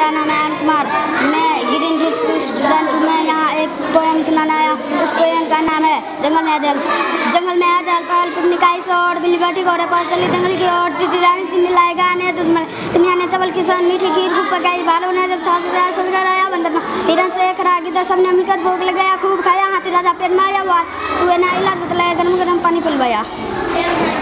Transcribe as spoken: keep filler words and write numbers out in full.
मेरा नाम है अयन कुमार। मैं ग्रीन हिल स्कूल स्टूडेंट हूँ। मैं यहाँ एक पोएम सुनाना आया। उस पोएम का नाम है जंगल में आजल। जंगल में आजल पाल पुनिकाई सोड़ बिल्ली बैठी घोड़े पर चली जंगल की ओर। चिचिरानी चिन्नी लाए गाने दूध में चिमिया ने चबल की सन मीठी खीर खूब पकाई। बालों ने जब छाछ जाया सुन कर आया बंदर हिरन से खरागी दस सबने मिलकर भोग लगाया। खूब खाया हाथी राजा पेट में आया वाद चूहे ना इलाज बतलाया। गर्म गर्म पानी पिलवाया।